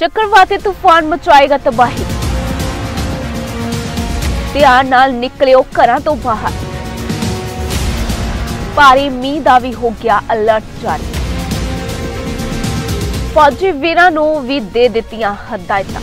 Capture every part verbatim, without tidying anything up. चक्रवाती तूफान मचाएगा तबाही। ध्यान नाल निकलियो घरां तों बाहर। भारी मींह दा भी हो गया अलर्ट जारी। फौजी वीरां नूं भी दे दित्तियां हदायतां।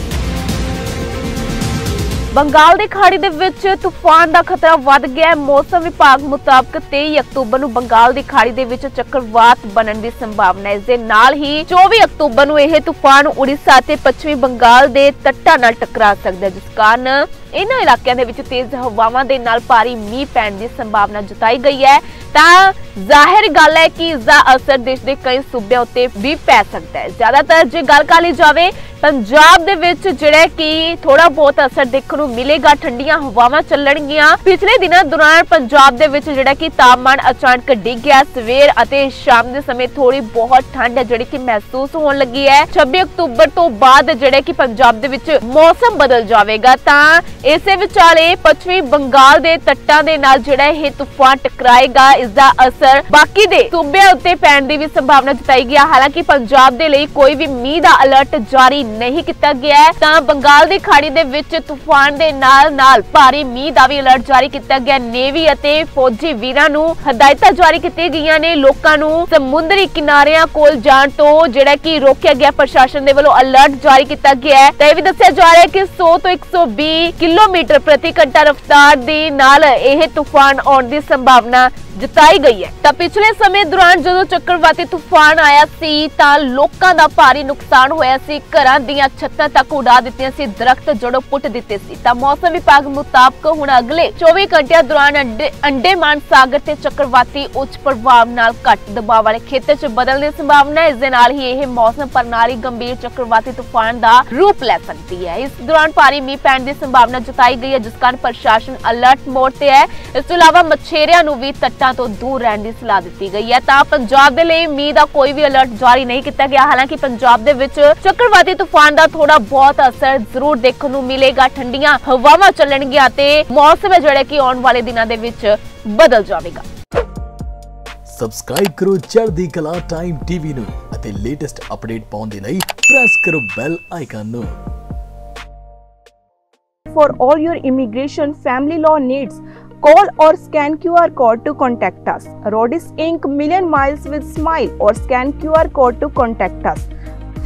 बंगाल दी खाड़ी दे विच तूफान दा खतरा वध गया। मौसम विभाग मुताबक तेईस अक्तूबर नूं बंगाल दी खाड़ी दे विच चक्रवात बनन दी संभावना है। इस दे नाल ही चौबीस अक्तूबर नूं यह तूफान उड़ीसा ते पश्चिमी बंगाल दे तट्टां नाल टकरा सकदा है, जिस कारण इन्हां इलाकिਆਂ ਦੇ ਵਿੱਚ तेज हवावां दे नाल भारी मींह ਪੈਣ ਦੀ ਸੰਭਾਵਨਾ ਜਤਾਈ ਗਈ ਹੈ। ਤਾਂ ਜ਼ਾਹਿਰ ਗੱਲ ਹੈ ਕਿ ਇਸ ਦਾ ਅਸਰ ਦੇਸ਼ ਦੇ ਕਈ ਸੂਬਿਆਂ ਉੱਤੇ ਵੀ ਪੈ ਸਕਦਾ ਹੈ। ਜ਼ਿਆਦਾਤਰ ਜੇ ਗੱਲ ਕਰ ਲਈ ਜਾਵੇ पंजाब दे विच जिहड़ा कि थोड़ा बहुत असर देखने को मिलेगा। ठंडिया हवावां चलणगियां। पिछले दिनों दौरान पंजाब दे विच जिहड़ा कि तापमान अचानक डिग गया। सवेर अते शाम दे समय थोड़ी बहुत ठंड है जिहड़ी कि महसूस होण लगी है। छब्बी अक्तूबर तो बाद जिहड़ा कि पंजाब दे विच मौसम बदल जावेगा। तां इसे विचाले पश्चिमी बंगाल दे तट्टां दे नाल जिहड़ा यह तूफान टकराएगा। इसका असर बाकी दे सूबे उत्ते पैण दी भी संभावना जताई गई है। हालांकि पंजाब दे लई कोई भी मींह दा अलर्ट जारी नहीं किया गया है। तां बंगाल दी खाड़ी दे विच तूफान दे नाल नाल भारी मींह दा भी अलर्ट जारी किया गया। नेवी अते फौजी वीरां नूं हदायतां जारी कीतियां गईयां ने। लोकां नूं समुद्री किनारियां कोल जाण तों जिहड़ा कि रोकिया गया। प्रशासन दे वल्लों अलर्ट जारी किया गया है। तां इह वी दस्सिया जा रिहा है कि सौ तो एक सौ बीस किलोमीटर प्रति घंटा रफ्तार दे नाल यह तूफान आउण दी संभावना जताई गई है। तां पिछले समय दौरान जदों चक्रवाती तूफान आया सी तां लोकां दा भारी नुकसान होया सी। घरां दियां छत्तां तक उड़ा दित्तियां सी, दरख्त जड़ों पुट दित्ते सी। तां मौसम विभाग मुताबक हुण अगले चौबीस घंटियां दौरान अंडेमान सागर ते चक्रवाती उच्च प्रभाव नाल घट दबाव वाले खेतर च बदलने दी संभावना है। इस दे नाल ही यह मौसम प्रणाली गंभीर चक्रवाती तूफान दा रूप ले सकती है। इस दौरान भारी मींह पैण दी संभावना जताई गई है, जिस कारण प्रशासन अलर्ट मोड ते है। इस तों इलावा मछेरियां नूं वी तट तो दूर रहने की सलाह दी गई है। तां पंजाब दे लई मींह दा कोई भी अलर्ट जारी नहीं किया गया। हालांकि पंजाब दे विच चक्रवाती तूफान दा थोड़ा बहुत असर जरूर देखने को मिलेगा। ठंडियां हवावां चलणगियां ते मौसम है जिहड़ा कि आने वाले दिनां दे विच बदल जावेगा। सब्सक्राइब करो चढ़दी कला टाइम टीवी नूं अते लेटेस्ट अपडेट पाउण दे लई प्रेस करो बैल आइकन नूं। For all your immigration family law needs, call or scan Q R code to contact us. Rhodis Incorporated. Million miles with smile or scan Q R code to contact us.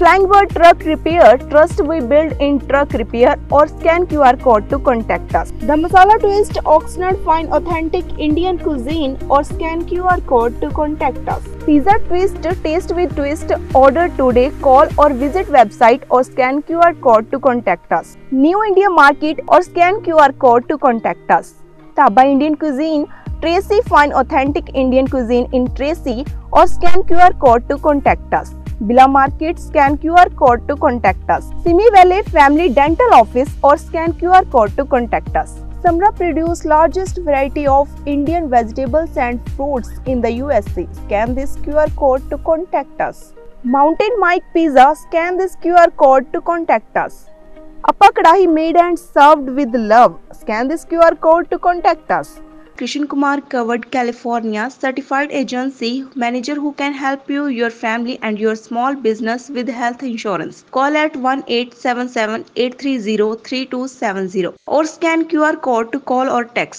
Flyingbird Truck Repair. Trust we build in truck repair or scan Q R code to contact us. The Masala Twist Oxnard. Find authentic Indian cuisine or scan Q R code to contact us. Pizza Twist. Taste with Twist. Order today. Call or visit website or scan Q R code to contact us. New India Market or scan Q R code to contact us. Taba Indian Cuisine. Tracy. Find authentic Indian cuisine in Tracy or scan Q R code to contact us. Bila Market. Scan Q R code to contact us. Simi Valley Family Dental Office or scan Q R code to contact us. Samra produce largest variety of Indian vegetables and fruits in the U S A. Scan this Q R code to contact us. Mountain Mike Pizza. Scan this Q R code to contact us. Appa Kadahi made and served with love. Scan this Q R code to contact us. Krishan Kumar Covered, California, certified agency manager who can help you, your family and your small business with health insurance. Call at one eight seven seven, eight three zero, three two seven zero or scan Q R code to call or text.